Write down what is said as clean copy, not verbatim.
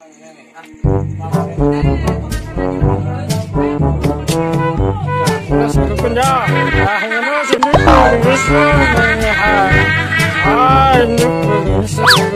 I